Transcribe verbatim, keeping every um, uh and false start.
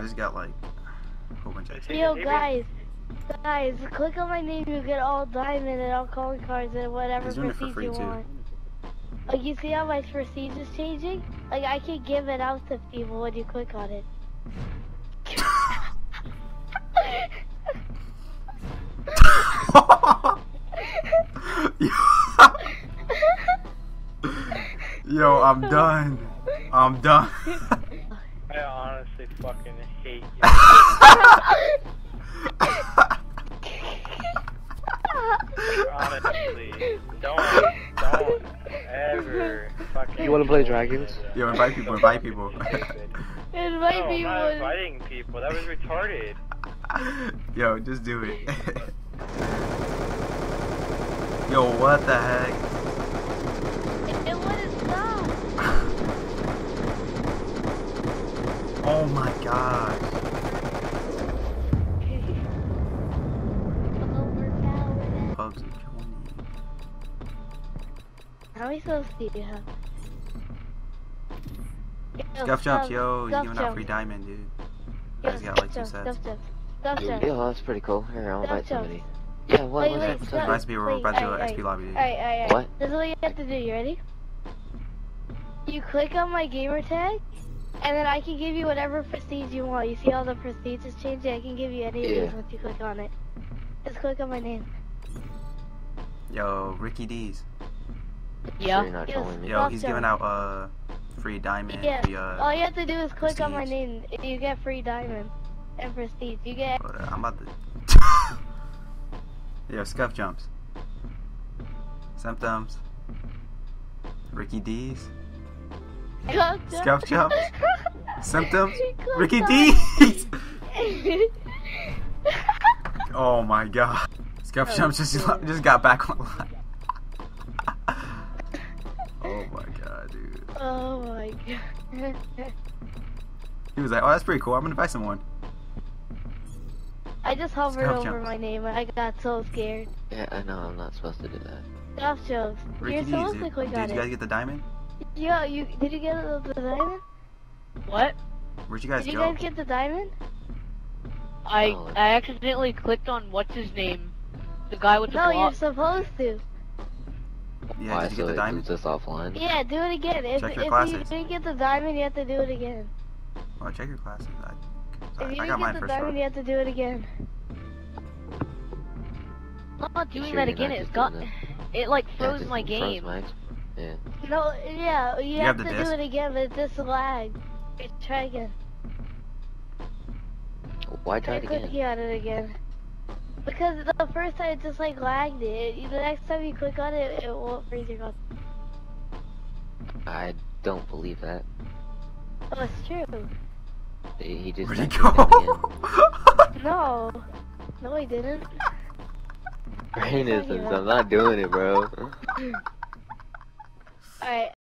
I just got like a whole bunch of. Yo guys, guys, click on my name. You get all diamond and all calling cards and whatever prestige you want. Like you see how my prestige is changing? Like I can give it out to people when you click on it. Yo, I'm done. I'm done. I honestly fucking hate you. Honestly, don't, don't ever fucking. You wanna play dragons? Yo, invite people, invite people. Invite people. No, I'm not inviting people. That was retarded. Yo, just do it. Yo, what the heck? Oh my god. How are we supposed to do that? Scuff jumps, yo, you're giving out free diamond, dude. I just got like two sets. Yo, that's pretty cool. Here, I'll invite somebody. Yeah, what? It's nice to be we're about to do an X P lobby, dude. Alright, alright, alright. This is what you have to do, you ready? You click on my gamer tag. And then I can give you whatever prestige you want. You see all the prestige is changing? I can give you any of these once you click on it. Just click on my name. Yo, Ricky D's. Yeah. Sure yes, yo, he's giving out uh free diamond. Yeah. The, uh, all you have to do is click prestige. On my name. You get free diamond and prestige. You get. But, uh, I'm about to. Yo, Scuf jumps. Symptoms. Ricky D's. Scuff jumps. Symptoms. Ricky D. Oh my god. Scuff jumps just just got back online. Oh my god, dude. Oh my god. He was like, "Oh, that's pretty cool. I'm gonna buy someone." I just hovered Scuff over jumps. My name and I got so scared. Yeah, I know. I'm not supposed to do that. Scuff jumps. Ricky You're D's, supposed dude. To click on it. Did you guys get the diamond? Yo, you did you get the diamond? What? Where'd you guys did go? Did you guys get the diamond? I oh. I accidentally clicked on what's his name, the guy with the no, block. No, you're supposed to. Yeah, Why, did you so get the diamond? This offline. Yeah, do it again. If, check your if classes. you didn't get the diamond, you have to do it again. Oh, check your classes. I, if you I didn't get the diamond, row. You have to do it again. I'm not doing sure that again. It's got it. it like froze yeah, my game. Froze my Yeah. No, yeah, you, you have, have to disc? do it again, but this lag. Try again. Why try it again? Click on it again. Because the first time it just like lagged it. The next time you click on it, it won't freeze your gun. I don't believe that. Oh, it's true. He just. Where'd he go? No, no, he didn't. Brain is, I'm not doing it, bro. Alright.